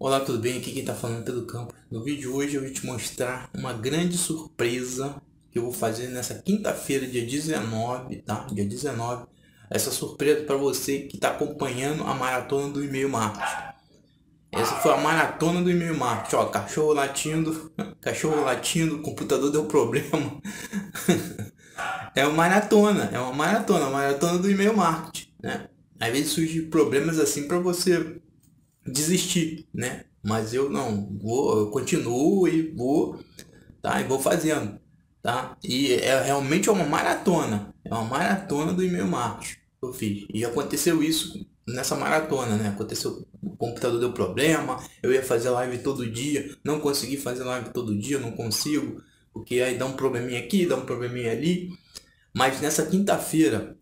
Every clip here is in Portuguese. Olá, tudo bem? Aqui quem está falando é Pedro Campos. No vídeo de hoje eu vou te mostrar uma grande surpresa que eu vou fazer nessa quinta-feira, dia 19, tá? Dia 19. Essa surpresa para você que está acompanhando a Maratona do E-mail Marketing. Essa foi a Maratona do E-mail Marketing. Ó, cachorro latindo, computador deu problema. É uma maratona, Maratona do E-mail Marketing, né? Às vezes surgem problemas assim para você desistir, né? Mas eu não vou, eu continuo e vou, tá? E vou fazendo, tá? E é realmente uma maratona do e-mail marketing que eu fiz. E aconteceu isso nessa maratona, né? Aconteceu, o computador deu problema, eu ia fazer live todo dia, não consegui fazer live todo dia, não consigo, porque aí dá um probleminha aqui, dá um probleminha ali. Mas nessa quinta-feira,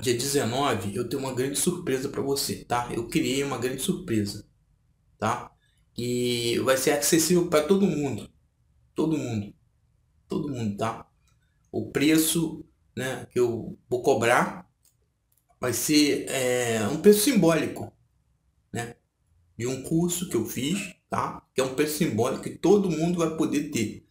dia 19, eu tenho uma grande surpresa para você, tá? Eu criei uma grande surpresa, tá? E vai ser acessível para todo mundo, tá? O preço, né, que eu vou cobrar vai ser um preço simbólico, né, de um curso que eu fiz, tá? Que é um preço simbólico que todo mundo vai poder ter,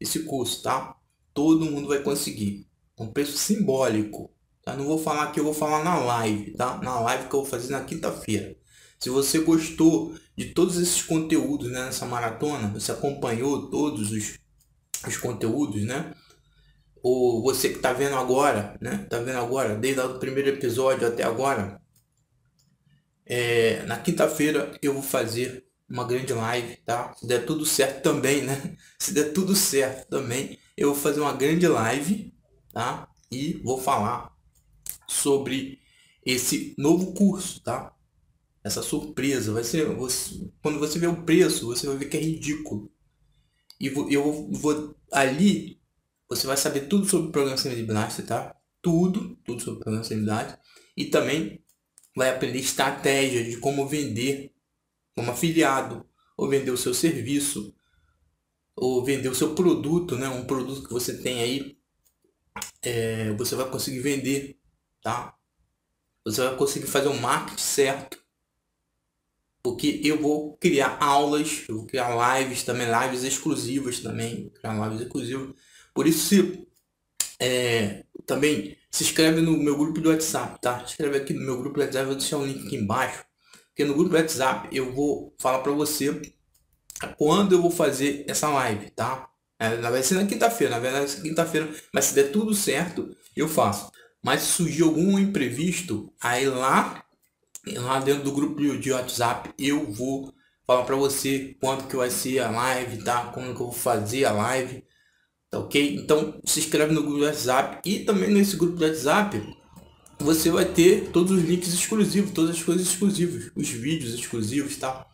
esse curso, tá? Todo mundo vai conseguir. Um preço simbólico, tá? Não vou falar aqui, eu vou falar na live, tá? Na live que eu vou fazer na quinta-feira. Se você gostou de todos esses conteúdos, né, nessa maratona, você acompanhou todos os conteúdos, né? Ou você que tá vendo agora, né? Tá vendo agora, desde o primeiro episódio até agora. Na quinta-feira eu vou fazer uma grande live, tá? Se der tudo certo também, né? Se der tudo certo também, eu vou fazer uma grande live, tá? E vou falar sobre esse novo curso, tá? Essa surpresa vai ser, quando você vê o preço, você vai ver que é ridículo. E ali você vai saber tudo sobre programação, tá? Tudo sobre programação, e também vai aprender estratégia de como vender como afiliado, ou vender o seu serviço, ou vender o seu produto, né? Um produto que você tem aí, você vai conseguir vender, tá? Você vai conseguir fazer o marketing certo, porque eu vou criar aulas, eu vou criar lives também, lives exclusivas. Por isso, também se inscreve no meu grupo do WhatsApp, tá? Se inscreve aqui no meu grupo do WhatsApp, eu vou deixar um link aqui embaixo, porque no grupo do WhatsApp eu vou falar para você quando eu vou fazer essa live, tá? Vai ser na quinta-feira, na verdade, mas se der tudo certo, eu faço. Mas se surgir algum imprevisto, aí lá dentro do grupo de WhatsApp, eu vou falar pra você quando que vai ser a live, tá? Como que eu vou fazer a live, tá ok? Então, se inscreve no grupo do WhatsApp, e também nesse grupo do WhatsApp, você vai ter todos os links exclusivos, todas as coisas exclusivas, os vídeos exclusivos, tá?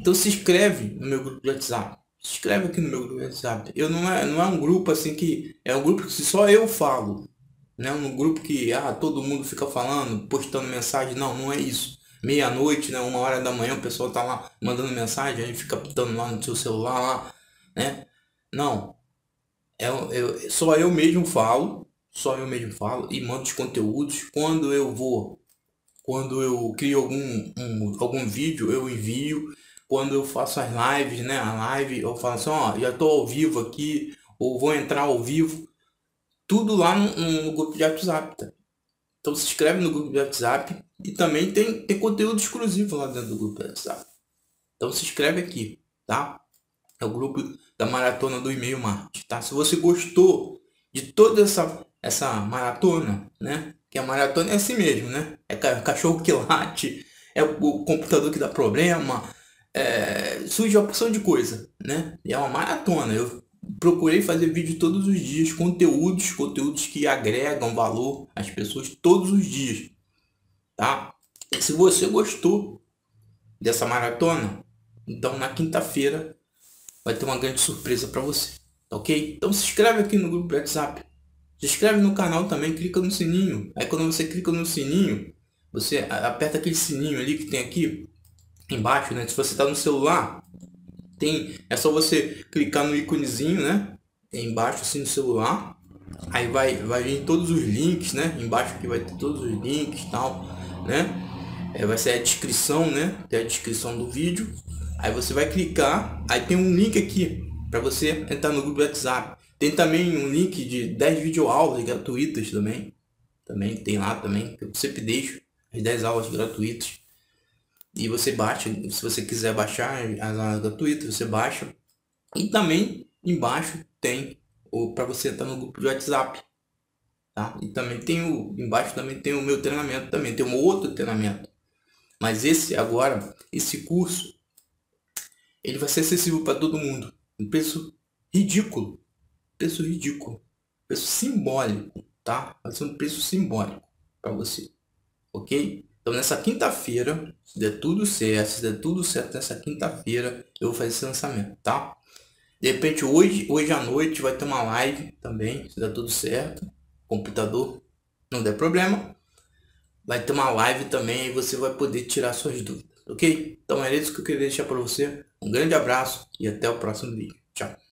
Então, se inscreve no meu grupo do WhatsApp. Se inscreve aqui no meu grupo do WhatsApp. Não é um grupo assim que... É um grupo que só eu falo. Não é um grupo que todo mundo fica falando, postando mensagem. Não é isso. Meia-noite, né, 1h da manhã, o pessoal tá lá mandando mensagem. Aí fica pitando lá no seu celular, lá, né? Não. Só eu mesmo falo. E mando os conteúdos. Quando eu crio algum vídeo, eu envio. Quando eu faço as lives, né, eu falo assim, ó, já tô ao vivo aqui, ou vou entrar ao vivo, tudo lá no grupo de WhatsApp, tá? Então se inscreve no grupo de WhatsApp, e também tem conteúdo exclusivo lá dentro do grupo de WhatsApp. Então se inscreve aqui, tá? É o grupo da Maratona do E-mail Marketing, tá? Se você gostou de toda essa maratona, né, que a maratona é assim mesmo, né? É cachorro que late, é o computador que dá problema, surge uma porção de coisa, né? É uma maratona. Eu procurei fazer vídeo todos os dias, conteúdos que agregam valor às pessoas todos os dias, tá? E se você gostou dessa maratona, então na quinta-feira vai ter uma grande surpresa para você, tá ok? Então se inscreve aqui no grupo do WhatsApp, se inscreve no canal também, clica no sininho. Aí quando você clica no sininho, você aperta aquele sininho ali que tem aqui embaixo, né? Se você tá no celular, é só você clicar no íconezinho, né, embaixo assim no celular, aí vai vir todos os links, né, embaixo que vai ter todos os links, tal, né? vai ser a descrição, né? Tem a descrição do vídeo. Aí você vai clicar, aí tem um link aqui para você entrar no grupo do WhatsApp. Tem também um link de 10 videoaulas gratuitas também. Tem lá também, eu sempre deixo as 10 aulas gratuitas. E você baixa, se você quiser baixar as aulas gratuitas, você baixa. E também embaixo tem o para você entrar no grupo de WhatsApp, tá? E também tem o embaixo também tem o meu treinamento, também tem um outro treinamento. Mas esse agora, esse curso, ele vai ser acessível para todo mundo. Um preço ridículo. Preço ridículo. Preço simbólico, tá? Vai ser um preço simbólico para você. OK? Então nessa quinta-feira, se der tudo certo, nessa quinta-feira eu vou fazer esse lançamento, tá? De repente hoje à noite vai ter uma live também, se der tudo certo. Computador não der problema. Vai ter uma live também e você vai poder tirar suas dúvidas, ok? Então é isso que eu queria deixar para você. Um grande abraço e até o próximo vídeo. Tchau.